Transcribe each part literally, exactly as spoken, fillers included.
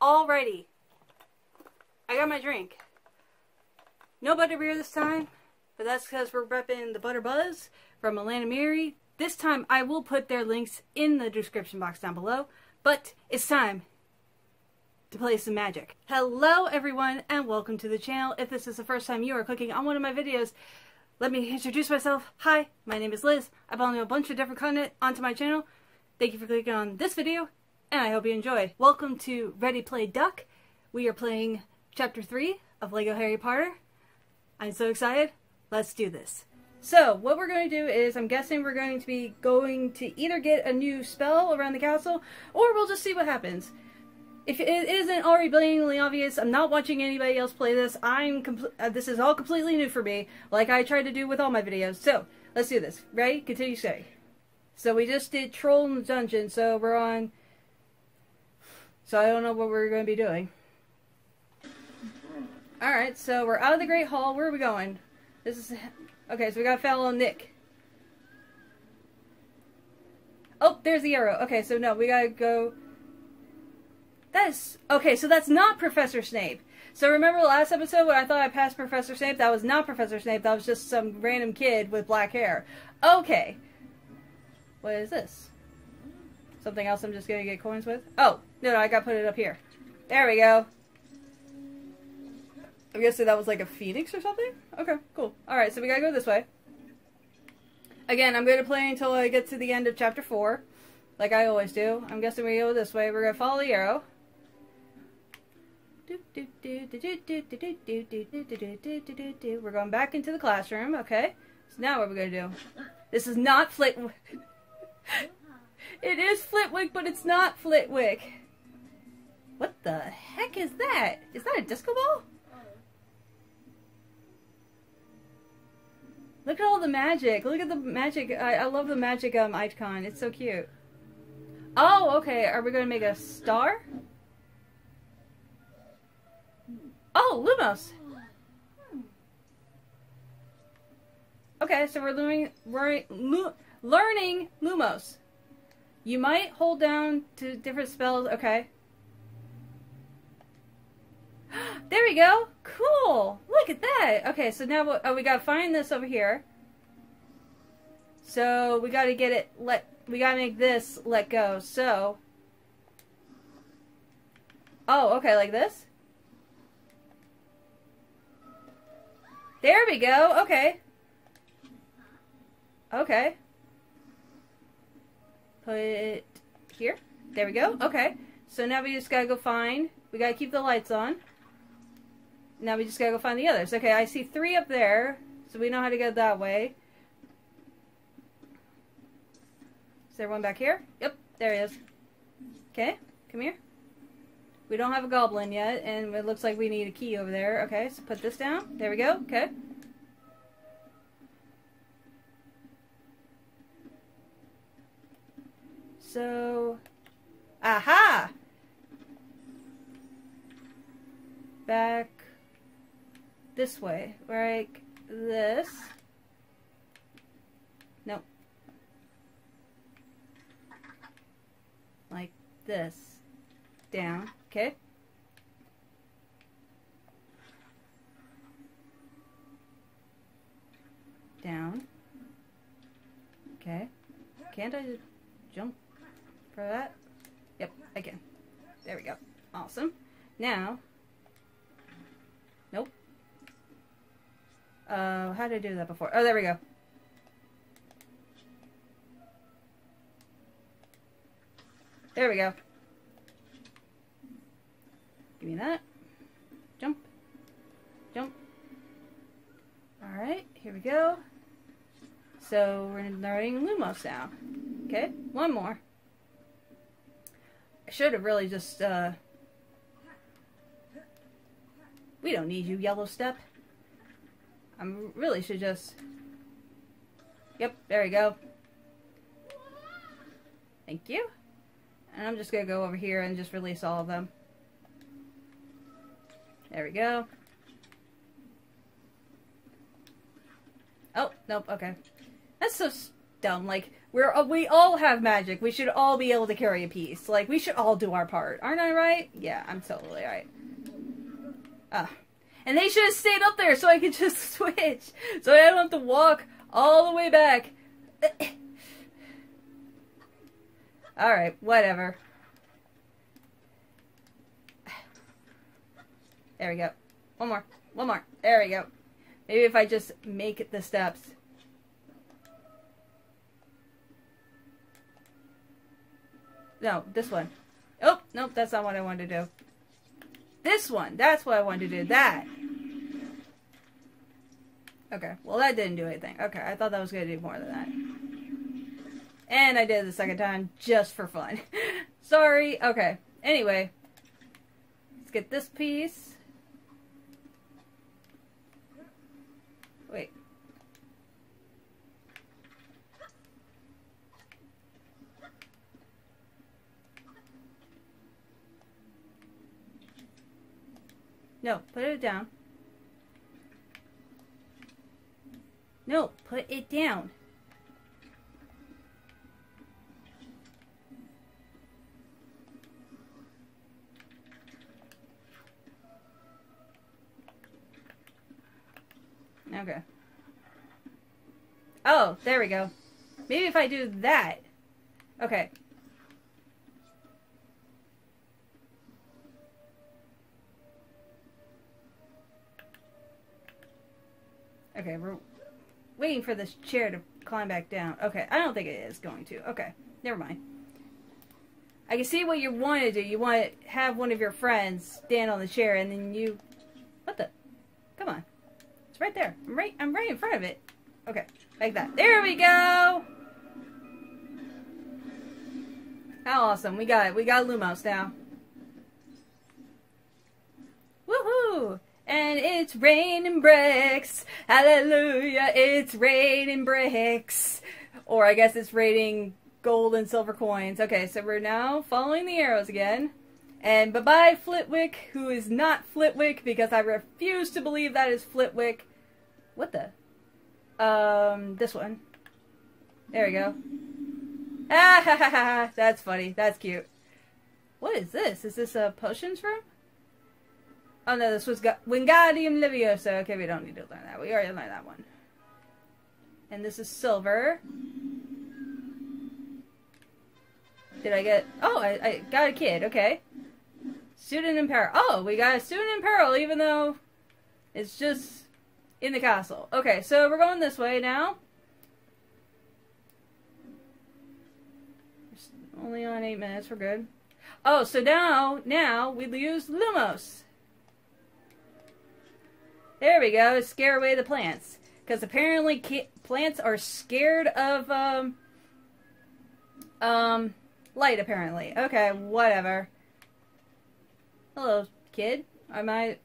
Alrighty. I got my drink. No butter beer this time, but that's because we're repping the Butter Buzz from Monk's Meadery. This time I will put their links in the description box down below, but it's time to play some magic. Hello everyone and welcome to the channel. If this is the first time you are clicking on one of my videos, let me introduce myself. Hi, my name is Liz. I upload a bunch of different content onto my channel. Thank you for clicking on this video and I hope you enjoy. Welcome to Ready Play Duck. We are playing Chapter three of LEGO Harry Potter. I'm so excited. Let's do this. So, what we're going to do is, I'm guessing we're going to be going to either get a new spell around the castle, or we'll just see what happens. If it isn't already blatantly obvious, I'm not watching anybody else play this. I'm uh, this is all completely new for me, like I try to do with all my videos. So, let's do this. Ready? Continue study. So, we just did Troll in the Dungeon, so we're on... So, I don't know what we're going to be doing. Alright, so we're out of the Great Hall. Where are we going? This is... Okay, so we got a fellow Nick. Oh, there's the arrow. Okay, so no, we gotta go... That is... Okay, so that's not Professor Snape. So remember last episode when I thought I passed Professor Snape? That was not Professor Snape. That was just some random kid with black hair. Okay. What is this? Something else I'm just gonna get coins with? Oh, no, no, I gotta put it up here. There we go. I'm guessing that was like a phoenix or something? Okay, cool. Alright, so we gotta go this way. Again, I'm gonna play until I get to the end of chapter four. Like I always do. I'm guessing we go this way. We're gonna follow the arrow. We're going back into the classroom, okay. So now what are we gonna do? This is not Flitwick. It is Flitwick, but it's not Flitwick. What the heck is that? Is that a disco ball? Look at all the magic. Look at the magic. I, I love the magic um, icon. It's so cute. Oh, okay. Are we going to make a star? Oh, Lumos. Okay, so we're learning, we're lo learning Lumos. You might hold down to different spells. Okay. There we go. Cool. Look at that. Okay, so now what, oh, we gotta find this over here. So we gotta get it. Let we gotta make this let go. So. Oh, okay, like this. There we go. Okay. Okay. Put it here. There we go. Okay. So now we just gotta go find. We gotta keep the lights on. Now we just gotta go find the others. Okay, I see three up there, so we know how to go that way. Is there one back here? Yep, there he is. Okay, come here. We don't have a goblin yet, and it looks like we need a key over there. Okay, so put this down. There we go. Okay. So, aha! Back this way, like this. Nope. Like this. Down. Okay. Down. Okay. Can't I just jump for that? Yep, I can. There we go. Awesome. Now. Nope. Uh, how did I do that before? Oh, there we go. There we go. Give me that. Jump. Jump. Alright, here we go. So, we're learning Lumos now. Okay, one more. I should have really just, uh... We don't need you, Yellow Step. I really should just... Yep, there we go. Thank you. And I'm just gonna go over here and just release all of them. There we go. Oh, nope, okay. That's so dumb. Like, We're, we all have magic. We should all be able to carry a piece. Like, we should all do our part. Aren't I right? Yeah, I'm totally right. Ugh. And they should have stayed up there so I could just switch. So I don't have to walk all the way back. Alright, whatever. There we go. One more. One more. There we go. Maybe if I just make the steps. No, this one. Oh, nope, that's not what I wanted to do. This one. That's what I wanted to do. That. Okay. Well, that didn't do anything. Okay. I thought that was going to do more than that. And I did it the second time just for fun. Sorry. Okay. Anyway. Let's get this piece. Wait. No, put it down. No, put it down. Okay. Oh, there we go. Maybe if I do that. Okay. Okay, we're waiting for this chair to climb back down. Okay, I don't think it is going to. Okay, never mind. I can see what you want to do. You want to have one of your friends stand on the chair and then you... What the? Come on. It's right there. I'm right, I'm right in front of it. Okay, like that. There we go! How awesome. We got it. We got Lumos now. Woohoo! And it's raining bricks. Hallelujah, it's raining bricks. Or I guess it's raining gold and silver coins. Okay, so we're now following the arrows again. And bye-bye, Flitwick, who is not Flitwick, because I refuse to believe that is Flitwick. What the? Um, this one. There we go. Ah, ha, ha, ha. That's funny. That's cute. What is this? Is this a potions room? Oh no, this was Wingardium Leviosa. Okay, we don't need to learn that. We already learned that one. And this is silver. Did I get... Oh, I, I got a kid. Okay. Student in peril. Oh, we got a student in peril, even though it's just in the castle. Okay, so we're going this way now. We're only on eight minutes. We're good. Oh, so now, now we use Lumos. There we go, scare away the plants. Because apparently ki plants are scared of, um, um, light, apparently. Okay, whatever. Hello, kid. Am I...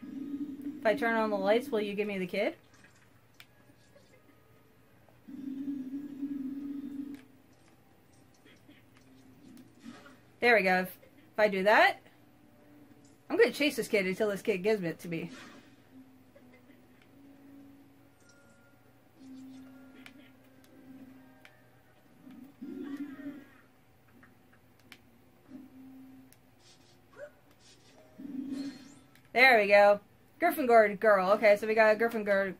If I turn on the lights, will you give me the kid? There we go. If I do that, I'm going to chase this kid until this kid gives it to me. There we go. Gryffindor girl. Okay, so we got a Gryffindor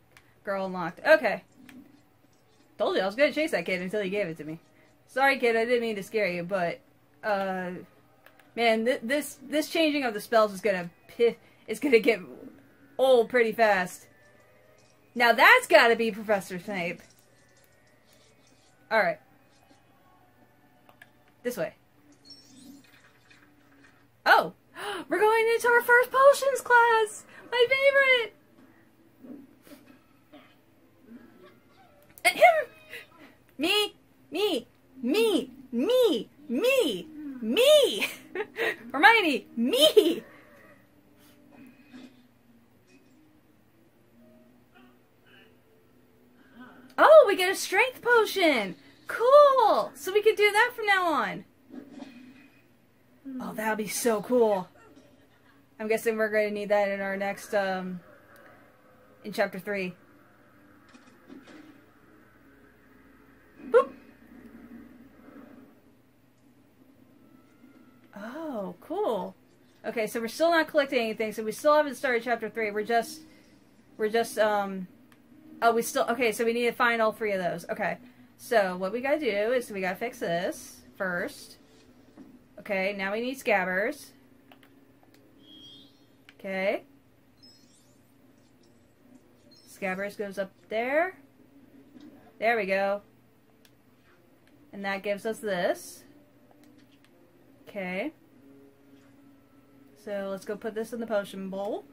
girl unlocked. Okay. Told you I was going to chase that kid until he gave it to me. Sorry, kid, I didn't mean to scare you, but, uh... Man, th this this changing of the spells is gonna is gonna get old pretty fast. Now that's gotta be Professor Snape. All right, this way. Oh, we're going into our first potions class. My favorite. And him, me, me, me, me, me. Me! Hermione! Me! Oh, we get a strength potion! Cool! So we can do that from now on. Oh, that'll be so cool. I'm guessing we're going to need that in our next, um... in chapter three. Boop. Oh, cool. Okay, so we're still not collecting anything, so we still haven't started chapter three. We're just, we're just, um, oh, we still, okay, so we need to find all three of those. Okay, so what we gotta do is we gotta fix this first. Okay, now we need scabbers. Okay. Scabbers goes up there. There we go. And that gives us this. Okay. So let's go put this in the potion bowl.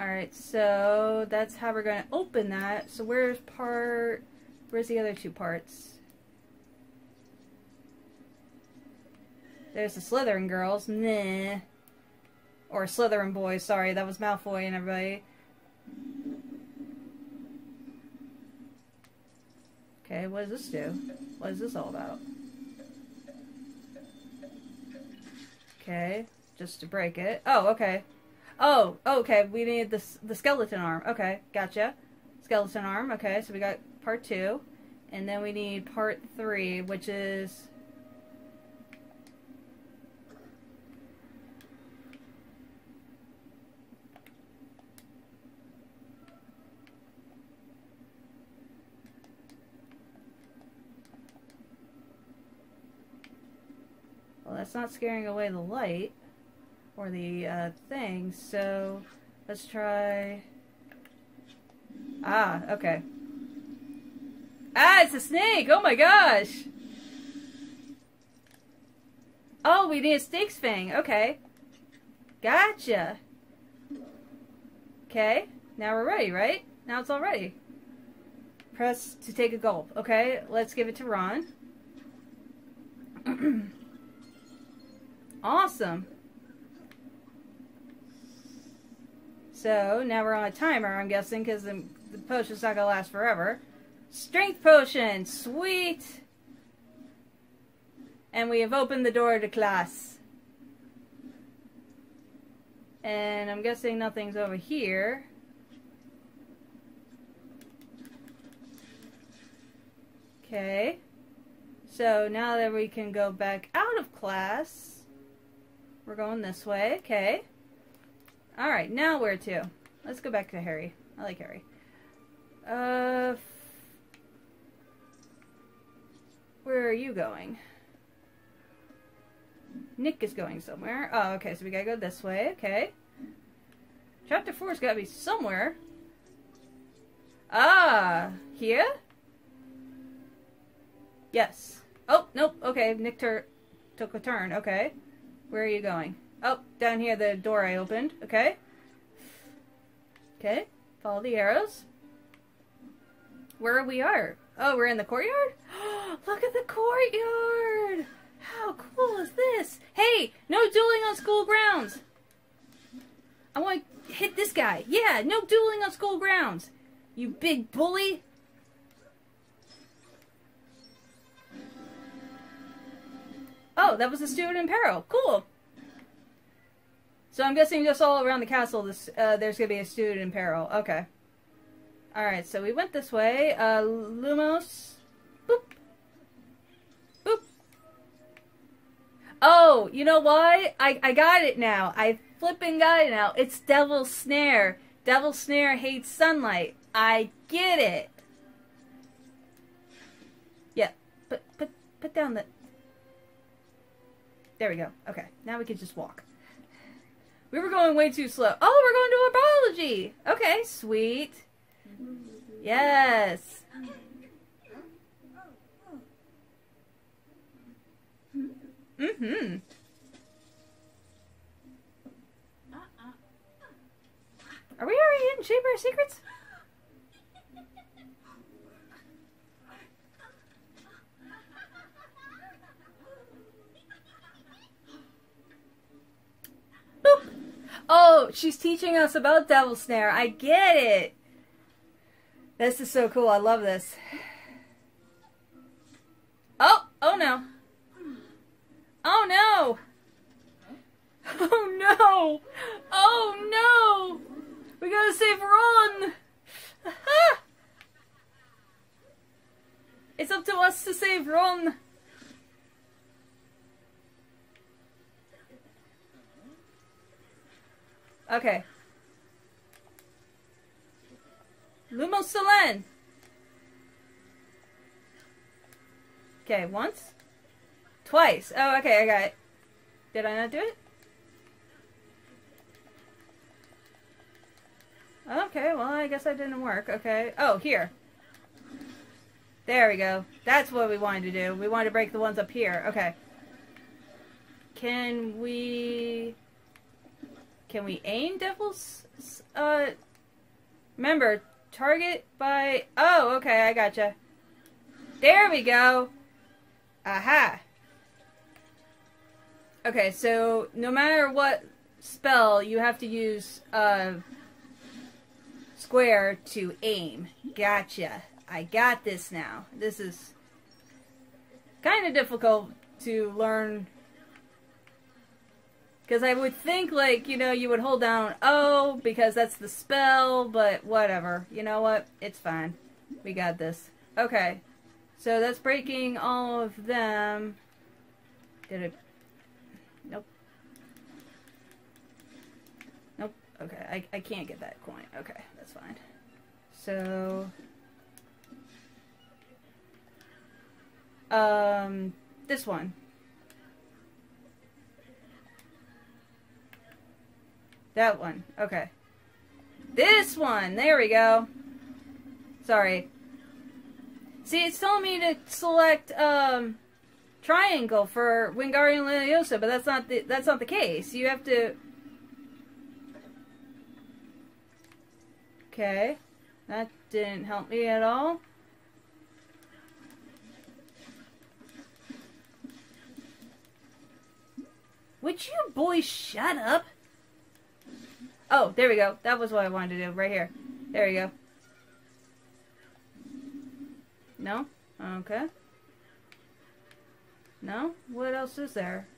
Alright, so that's how we're going to open that. So where's part... Where's the other two parts? There's the Slytherin girls. Nah. Or Slytherin boys, sorry. That was Malfoy and everybody. Okay, what does this do? What is this all about? Okay, just to break it. Oh, okay. Oh, okay, we need this, the skeleton arm. Okay, gotcha. Skeleton arm, okay, so we got part two. And then we need part three, which is... That's not scaring away the light or the uh, thing, so let's try. Ah, okay. Ah, it's a snake! Oh my gosh! Oh, we need a snake's fang. Okay. Gotcha. Okay, now we're ready, right? Now it's all ready. Press to take a gulp. Okay, let's give it to Ron. Awesome. So now we're on a timer, I'm guessing, because the, the potion's not gonna last forever. Strength potion, sweet. And we have opened the door to class. And I'm guessing nothing's over here. Okay. So now that we can go back out of class. We're going this way, okay. Alright, now where to? Let's go back to Harry. I like Harry. Uh, f where are you going? Nick is going somewhere. Oh, okay, so we gotta go this way, okay. Chapter four's gotta be somewhere. Ah, here? Yes. Oh, nope, okay, Nick tur took a turn, okay. Where are you going? Oh, down here, the door I opened. Okay. Okay. Follow the arrows. Where we are? Oh, we're in the courtyard? Look at the courtyard! How cool is this? Hey, no dueling on school grounds! I want to hit this guy. Yeah, no dueling on school grounds! You big bully! Oh, that was a student in peril. Cool. So I'm guessing just all around the castle this, uh, there's going to be a student in peril. Okay. Alright, so we went this way. Uh, Lumos. Boop. Boop. Oh, you know why? I, I got it now. I flipping got it now. It's Devil's Snare. Devil's Snare hates sunlight. I get it. Yeah. Put, put, put down the... There we go. Okay, now we can just walk. We were going way too slow. Oh, we're going to a biology! Okay, sweet. Yes. Mm-hmm. Are we already in Chamber of Secrets? Oh, she's teaching us about Devil's Snare. I get it. This is so cool. I love this. Oh, oh no. Oh no. Oh no. Oh no. We gotta elusive, run! Aha! It's up to us to save Ron! Okay. Lumos Solem! Okay, once? Twice! Oh, okay, I got it. Did I not do it? Okay, well, I guess that didn't work. Okay. Oh, here. There we go. That's what we wanted to do. We wanted to break the ones up here. Okay. Can we... Can we aim Devil's... Uh... Remember, target by... Oh, okay, I gotcha. There we go! Aha! Okay, so no matter what spell, you have to use, uh... square to aim. Gotcha. I got this now. This is kind of difficult to learn. Because I would think, like, you know, you would hold down O because that's the spell, but whatever. You know what? It's fine. We got this. Okay. So that's breaking all of them. Did it? Nope. Nope. Okay. I, I can't get that coin. Okay. That's fine. So... Um, this one. That one. Okay. This one! There we go. Sorry. See, it's telling me to select, um, triangle for Wingardium Leviosa, but that's not the, that's not the case. You have to... Okay. That didn't help me at all. Would you boys shut up? Oh, there we go. That was what I wanted to do. Right here. There we go. No? Okay. No? What else is there?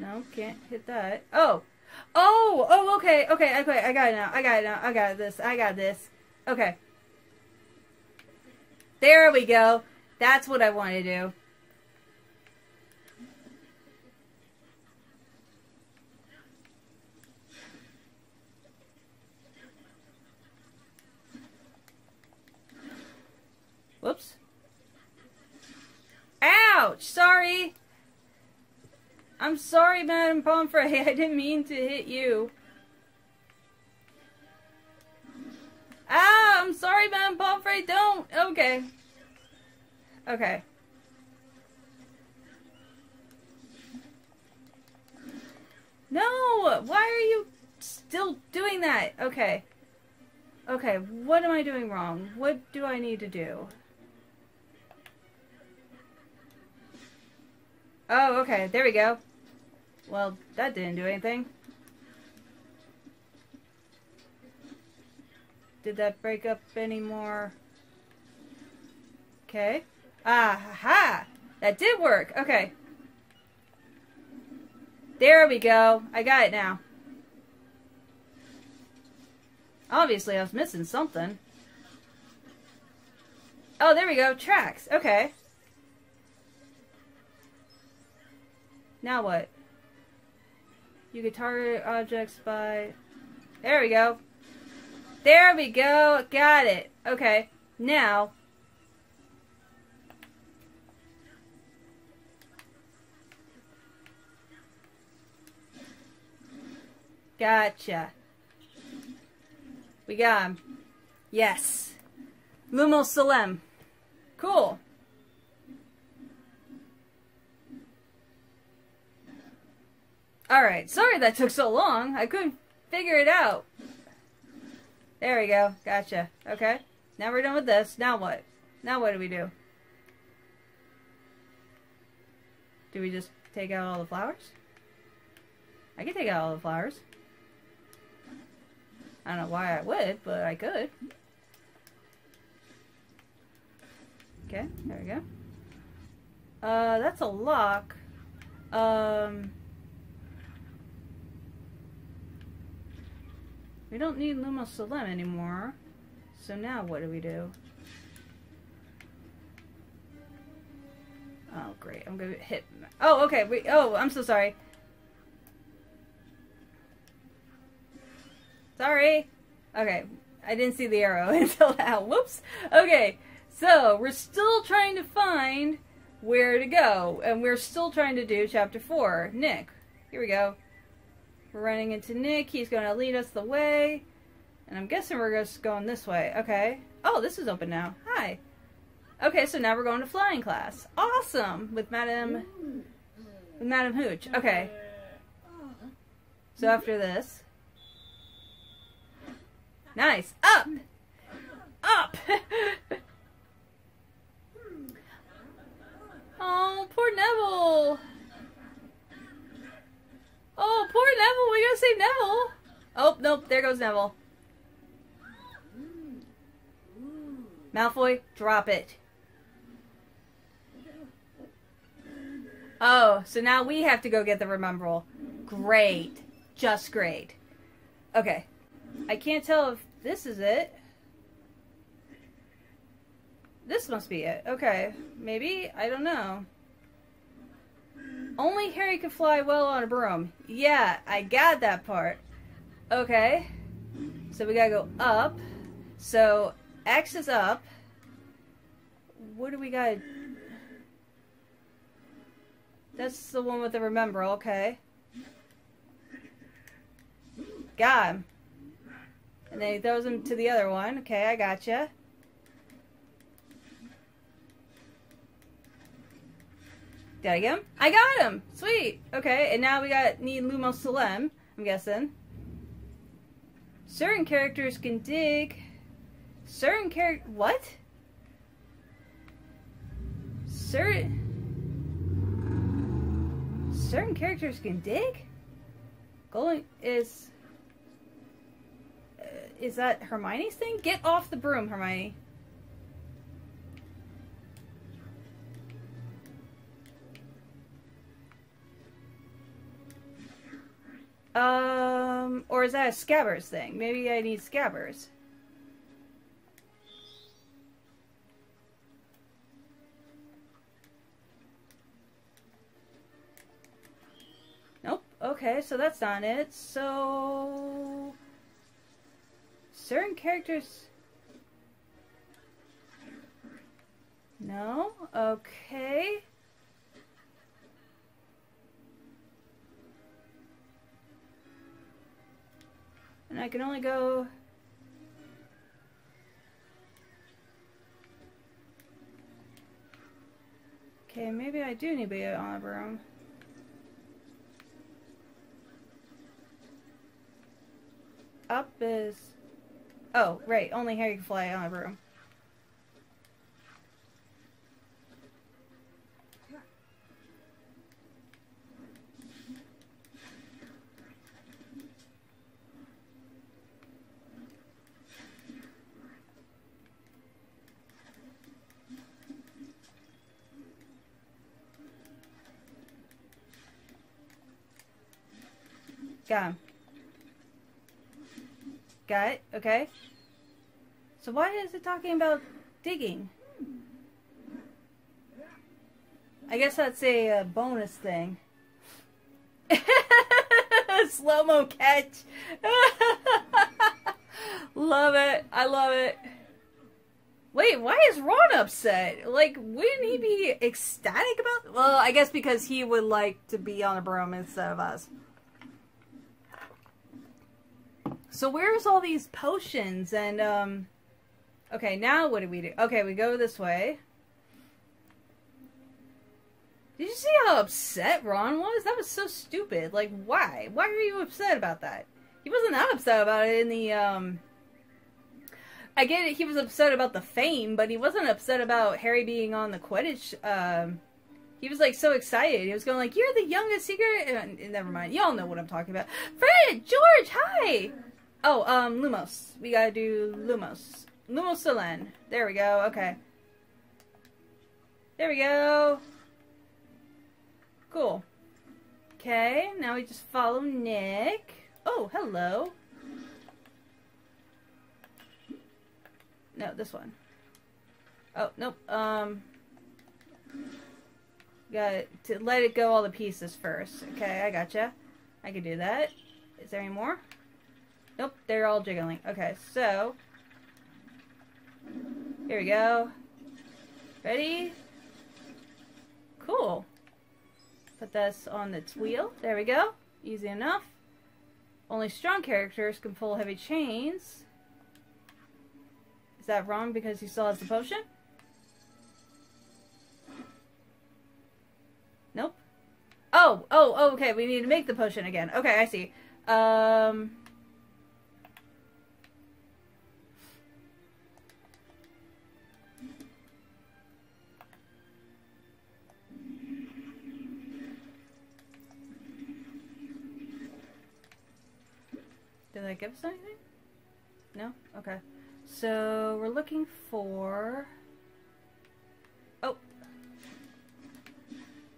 No, can't hit that. Oh! Oh! Oh, okay. Okay, okay. I got it now. I got it now. I got this. I got this. Okay. There we go. That's what I want to do. Whoops. Ouch! Sorry! I'm sorry, Madame Pomfrey. I didn't mean to hit you. Ah! I'm sorry, Madame Pomfrey. Don't! Okay. Okay. No! Why are you still doing that? Okay. Okay, what am I doing wrong? What do I need to do? Oh, okay, there we go. Well, that didn't do anything. Did that break up any more? Okay. Ah, ha! That did work! Okay. There we go. I got it now. Obviously, I was missing something. Oh, there we go. Tracks. Okay. Now what? You can target objects by... There we go. There we go. Got it. Okay. Now... Gotcha. We got him. Yes. Lumos Solem. Cool. Alright, sorry that took so long. I couldn't figure it out. There we go. Gotcha. Okay. Now we're done with this. Now what? Now what do we do? Do we just take out all the flowers? I can take out all the flowers. I don't know why I would, but I could. Okay, there we go. Uh, that's a lock. Um, We don't need Lumos Solem anymore. So now what do we do? Oh, great. I'm going to hit... Oh, okay. We... Oh, I'm so sorry. Sorry. Okay. I didn't see the arrow until now. Whoops. Okay. So, we're still trying to find where to go. And we're still trying to do chapter four. Nick. Here we go. We're running into Nick. He's going to lead us the way. And I'm guessing we're just going this way. Okay. Oh, this is open now. Hi. Okay, so now we're going to flying class. Awesome! With Madame... With Madame Hooch. Okay. So after this... Nice! Up! Up! Oh, poor Neville! Oh, poor Neville! We gotta save Neville! Oh, nope. There goes Neville. Malfoy, drop it. Oh, so now we have to go get the Remembrall. Great. Just great. Okay. I can't tell if this is it. This must be it. Okay. Maybe? I don't know. Only Harry could fly well on a broom. Yeah, I got that part. Okay. So we gotta go up. So, X is up. What do we got? That's the one with the remember. Okay. Got him. And then he throws him to the other one. Okay, I gotcha. Did I get him? I got him! Sweet! Okay, and now we got need Lumos Solem, I'm guessing. Certain characters can dig. Certain character. What? Certain. Certain characters can dig? Going is. Is that Hermione's thing? Get off the broom, Hermione. Um, or is that a Scabbers thing? Maybe I need Scabbers. Nope. Okay, so that's not it. So... Certain characters... No? Okay. And I can only go... Okay, maybe I do need to be on a broom. Up is... Oh, right. Only Harry can fly on a broom. Got him. Got it. Okay. So why is it talking about digging? I guess that's a uh, bonus thing. Slow-mo catch. Love it. I love it. Wait, why is Ron upset? Like, wouldn't he be ecstatic about... Well, I guess because he would like to be on a broom instead of us. So where's all these potions and, um, okay, now what do we do? Okay, we go this way. Did you see how upset Ron was? That was so stupid. Like, why? Why are you upset about that? He wasn't that upset about it in the, um, I get it, he was upset about the fame, but he wasn't upset about Harry being on the Quidditch, um, he was, like, so excited. He was going, like, you're the youngest secret, and, and never mind, y'all know what I'm talking about. Fred! George! Hi! Oh, um, Lumos. We gotta do Lumos. Lumos Solem. There we go. Okay. There we go. Cool. Okay, now we just follow Nick. Oh, hello. No, this one. Oh, nope. Um, gotta to let it go all the pieces first. Okay, I gotcha. I can do that. Is there any more? Nope, they're all jiggling. Okay, so here we go. Ready? Cool. Put this on its wheel. There we go. Easy enough. Only strong characters can pull heavy chains. Is that wrong because he still has the potion? Nope. Oh, oh, oh, okay. We need to make the potion again. Okay, I see. Um... Did that give us anything? No? Okay. So, we're looking for... Oh!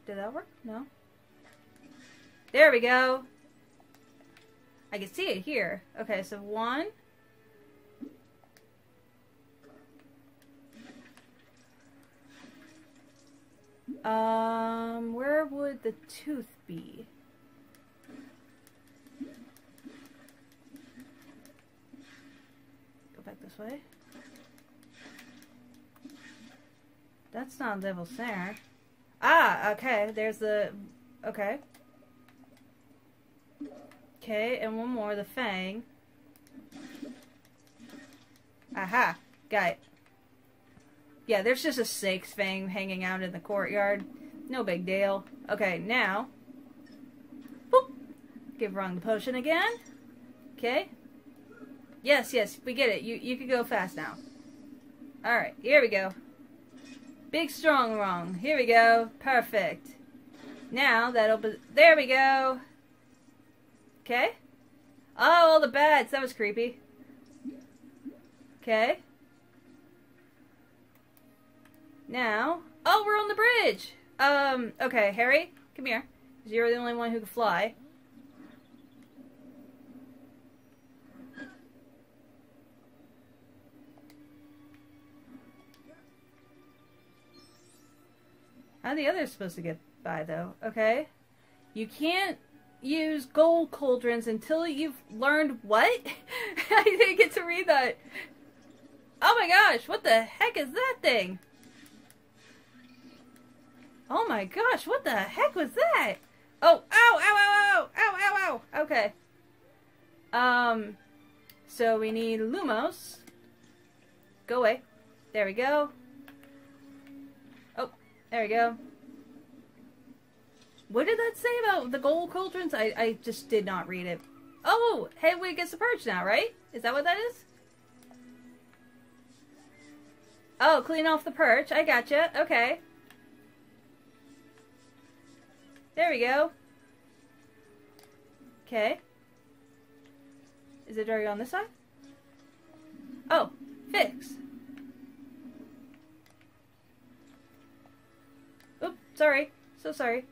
Did that work? No? There we go! I can see it here. Okay, so one... Um, where would the tooth be? This way. That's not Devil's Snare. Ah, okay. There's the... Okay. Okay, and one more. The Fang. Aha. Got it. Yeah, there's just a snake's fang hanging out in the courtyard. No big deal. Okay, now... Boop! Give Ron the potion again. Okay. Yes, yes, we get it. You you can go fast now. Alright, here we go. Big strong wrong. Here we go. Perfect. Now that opens... There we go! Okay. Oh, all the bats. That was creepy. Okay. Now... Oh, we're on the bridge! Um, okay, Harry, come here. Because you're the only one who can fly. How are the others supposed to get by, though? Okay. You can't use gold cauldrons until you've learned what? I didn't get to read that. Oh my gosh, what the heck is that thing? Oh my gosh, what the heck was that? Oh, ow, ow, ow, ow, ow, ow, ow. Okay. Um, so we need Lumos. Go away. There we go. There we go. What did that say about the gold cauldrons? I, I just did not read it. Oh! Hedwig gets the purge now, right? Is that what that is? Oh, clean off the perch. I gotcha. Okay. There we go. Okay. Is it dirty on this side? Oh, fix. Oops, sorry. So sorry.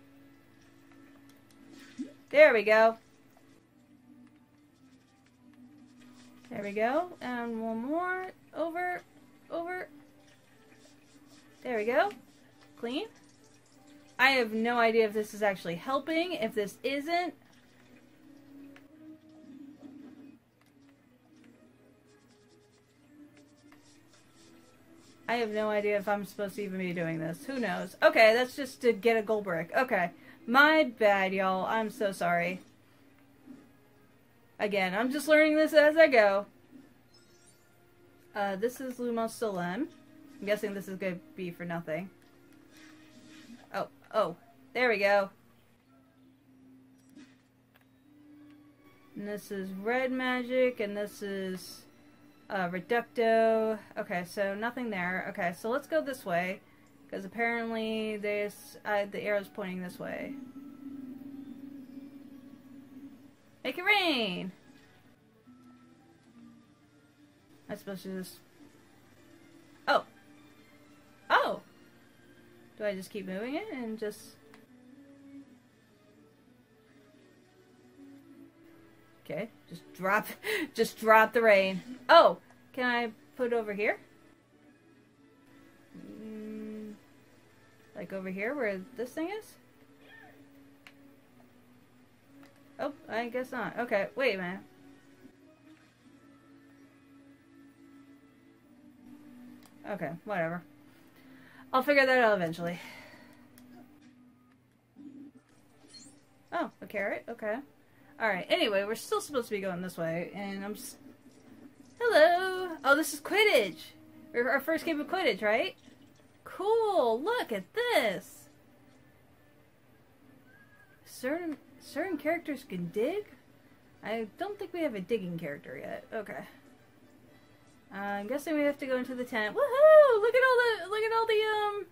There we go. There we go. And one more. Over. Over. There we go. Clean. I have no idea if this is actually helping. If this isn't. I have no idea if I'm supposed to even be doing this. Who knows? Okay, that's just to get a gold brick. Okay. My bad, y'all. I'm so sorry. Again, I'm just learning this as I go. Uh, this is Lumos Solem. I'm guessing this is going to be for nothing. Oh, oh. There we go. And this is red magic, and this is... Uh, Reducto. Okay, so nothing there. Okay, so let's go this way, because apparently this uh, the arrow's pointing this way. Make it rain! I suppose to just... Oh! Oh! Do I just keep moving it and just... Okay, just drop, just drop the rain. Oh, can I put it over here? Like over here where this thing is? Oh, I guess not. Okay, wait a minute. Okay, whatever. I'll figure that out eventually. Oh, a carrot? Okay. Alright, anyway, we're still supposed to be going this way, and I'm s- Hello! Oh, this is Quidditch! Our first game of Quidditch, right? Cool! Look at this! Certain certain characters can dig? I don't think we have a digging character yet. Okay. Uh, I'm guessing we have to go into the tent. Woohoo! Look at all the look at all the um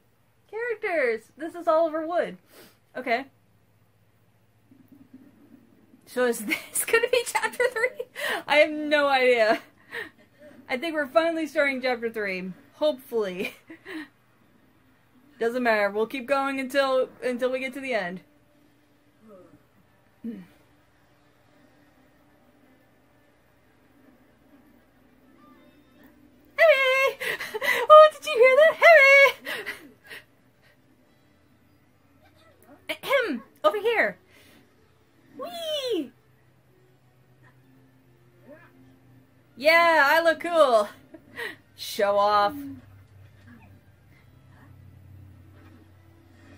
characters! This is all over wood. Okay. So is this gonna be chapter three? I have no idea. I think we're finally starting chapter three. Hopefully. Doesn't matter. We'll keep going until until we get to the end. Harry! Oh, did you hear that? Harry! Ahem! Over here. Whee! Yeah, I look cool. Show off.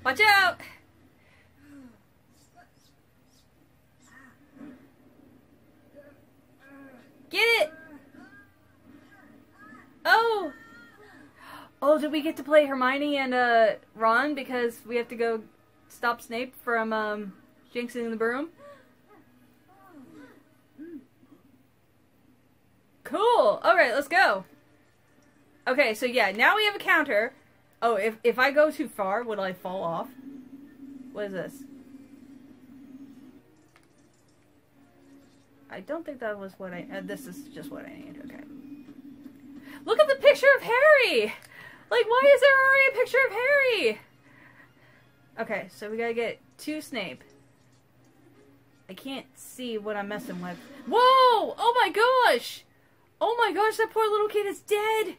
Watch out! Get it! Oh! Oh, did we get to play Hermione and uh, Ron because we have to go stop Snape from um, jinxing the broom? Cool! Alright, let's go! Okay, so yeah, now we have a counter. Oh, if, if I go too far, would I fall off? What is this? I don't think that was what I... Uh, this is just what I need, okay. Look at the picture of Harry! Like, why is there already a picture of Harry? Okay, so we gotta get to Snape. I can't see what I'm messing with. Whoa! Oh my gosh! Oh my gosh, that poor little kid is dead!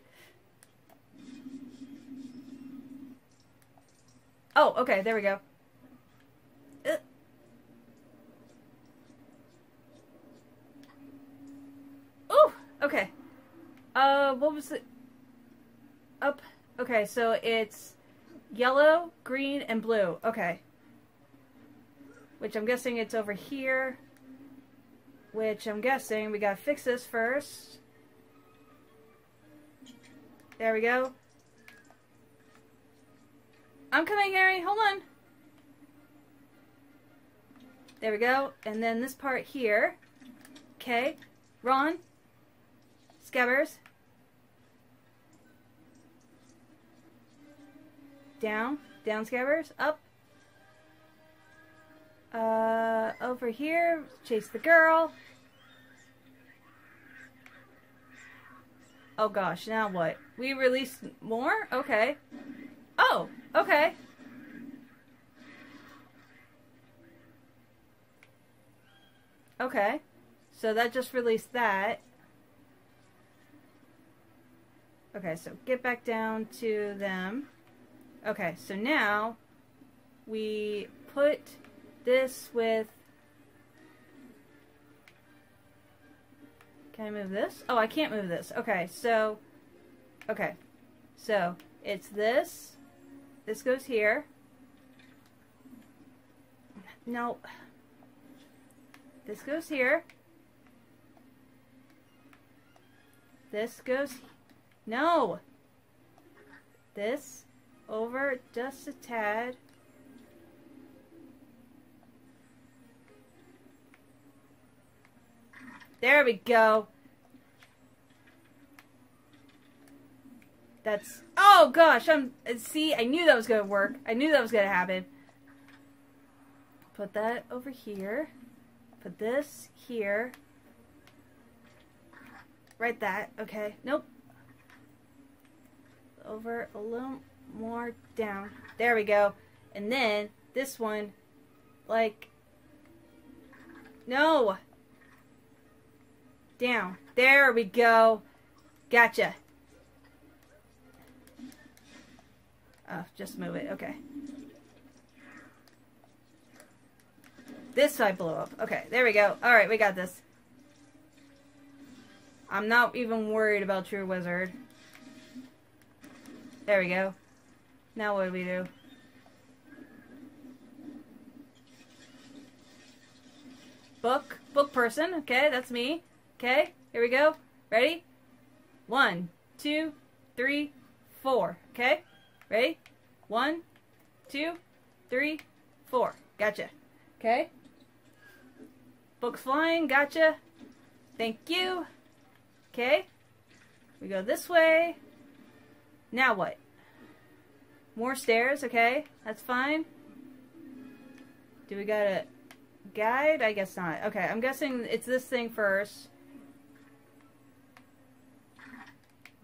Oh, okay, there we go. Uh. Oh, okay. Uh, what was it? Up. Okay, so it's yellow, green, and blue. Okay. Which I'm guessing it's over here. Which I'm guessing we gotta fix this first. There we go. I'm coming, Harry. Hold on. There we go. And then this part here. Okay. Ron. Scabbers. Down. Down, Scabbers. Up. Uh, over here. Chase the girl. Oh, gosh. Now what? We released more? Okay. Oh, okay. Okay. So that just released that. Okay, so get back down to them. Okay, so now we put this with... Can I move this? Oh, I can't move this. Okay, so... Okay. So, it's this... This goes here. No. This goes here. This goes... No! This over just a tad. There we go! That's... Oh gosh, I'm... See, I knew that was gonna work. I knew that was gonna happen. Put that over here. Put this here. Right that. Okay. Nope. Over a little more down. There we go. And then, this one, like... No! Down. There we go. Gotcha. Oh, just move it. Okay. This I blew up. Okay, there we go. Alright, we got this. I'm not even worried about your wizard. There we go. Now what do we do? Book. Book person. Okay, that's me. Okay, here we go. Ready? One, two, three, four. Okay? Ready? One, two, three, four. Gotcha. Okay? Book's flying. Gotcha. Thank you. Okay? We go this way. Now what? More stairs. Okay? That's fine. Do we got a guide? I guess not. Okay, I'm guessing it's this thing first.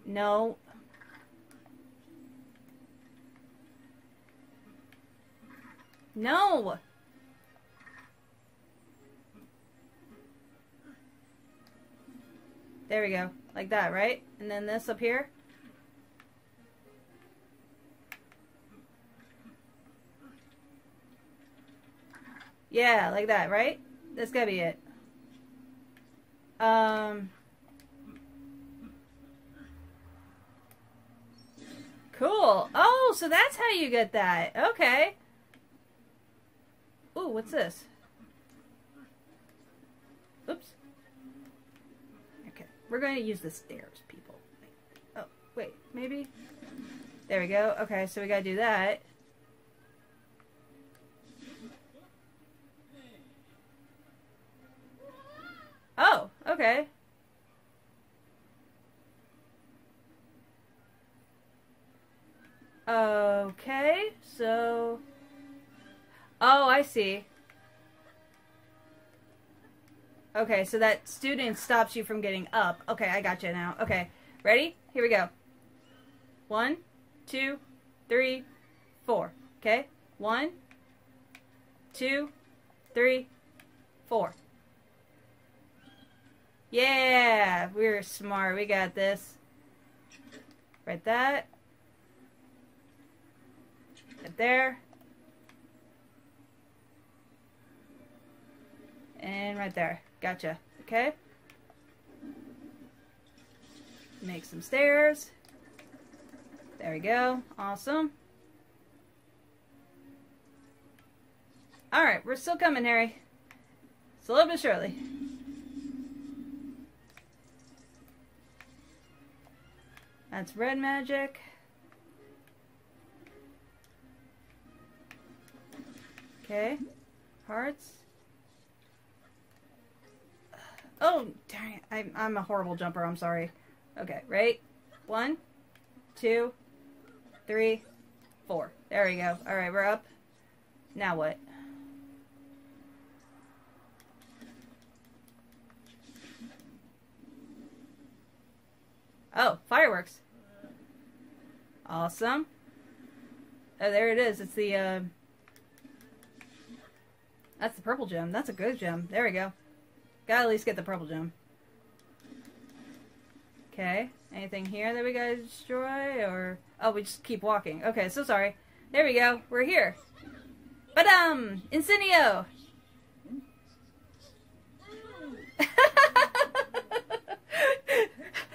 No. No! There we go. Like that, right? And then this up here. Yeah, like that, right? That's gotta be it. Um... Cool. Oh, so that's how you get that. Okay. Ooh, what's this? Oops. Okay. We're going to use the stairs, people. Oh, wait. Maybe? There we go. Okay, so we gotta do that. Oh, okay. Okay, so... Oh, I see. Okay, so that student stops you from getting up. Okay, I got you now. Okay, ready? Here we go. One, two, three, four. Okay? One, two, three, four. Yeah! We're smart. We got this. Write that. Right there. And right there. Gotcha. Okay. Make some stairs. There we go. Awesome. Alright, we're still coming, Harry. It's a little bit surely. That's red magic. Okay. Hearts. Oh, darn it. I'm, I'm a horrible jumper. I'm sorry. Okay, right? One, two, three, four. There we go. Alright, we're up. Now what? Oh, fireworks. Awesome. Oh, there it is. It's the, uh... that's the purple gem. That's a good gem. There we go. Gotta at least get the purple gem. Okay. Anything here that we gotta destroy? Or... oh, we just keep walking. Okay, so sorry. There we go. We're here. Ba-dum! Incinio!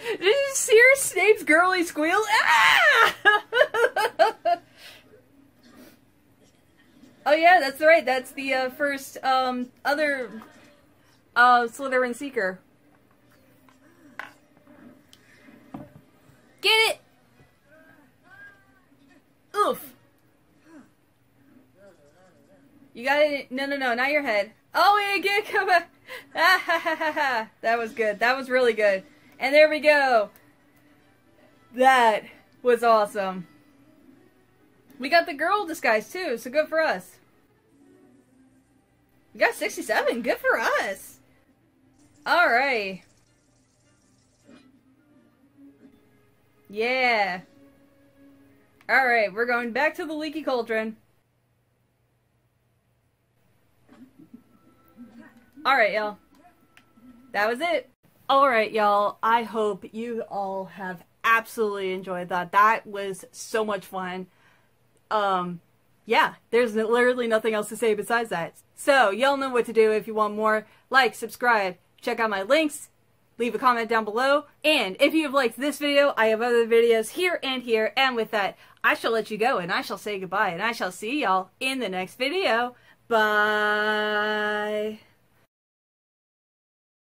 Did you just hear Snape's girly squeal? Ah! Oh yeah, that's right. That's the uh, first um, other uh, Slytherin Seeker. Get it! Oof! You got it? No, no, no, not your head. Oh, yeah, get it, come back! Ah, ha, ha, ha, ha. That was good. That was really good. And there we go. That was awesome. We got the girl disguise too, so good for us. We got sixty-seven, good for us. Alright. Yeah. Alright, we're going back to the leaky cauldron. Alright, y'all. That was it. Alright, y'all. I hope you all have absolutely enjoyed that. That was so much fun. Um, yeah, there's literally nothing else to say besides that. So y'all know what to do if you want more. Like, subscribe, check out my links, leave a comment down below. And if you've liked this video, I have other videos here and here. And with that, I shall let you go and I shall say goodbye and I shall see y'all in the next video. Bye.